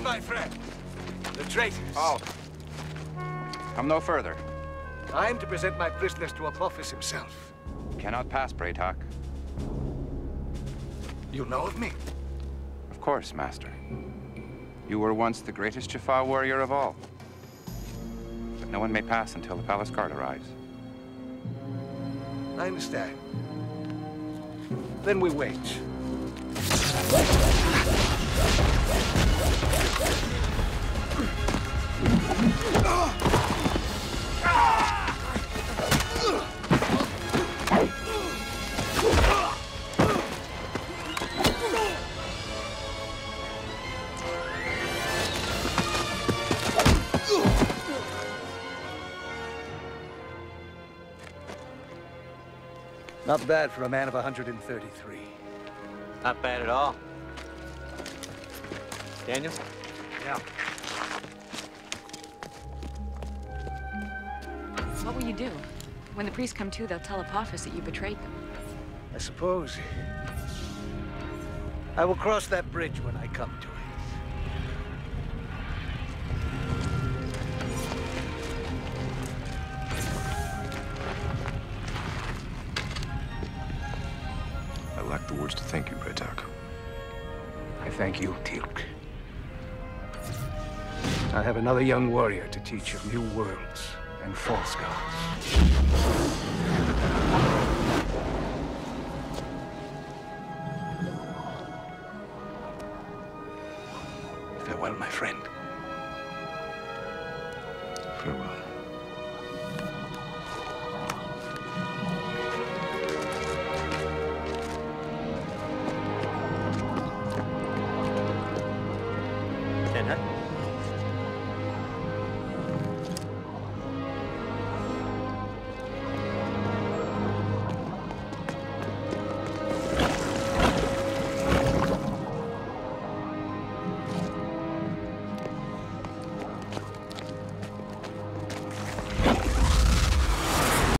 killed my friend. The traitors. Oh. Come no further. I am to present my prisoners to Apophis himself. Cannot pass, Bra'tac. You know of me? Of course, Master. You were once the greatest Jaffa warrior of all. But no one may pass until the palace guard arrives. I understand. Then we wait. Not bad for a man of 133. Not bad at all. Daniel? Yeah. What will you do? When the priests come to, they'll tell Apophis that you betrayed them. I suppose. I will cross that bridge when I come to it. I lack the words to thank you, Bra'tac. I thank you, Teal'c. I have another young warrior to teach of new worlds and false gods. Farewell, my friend. Farewell.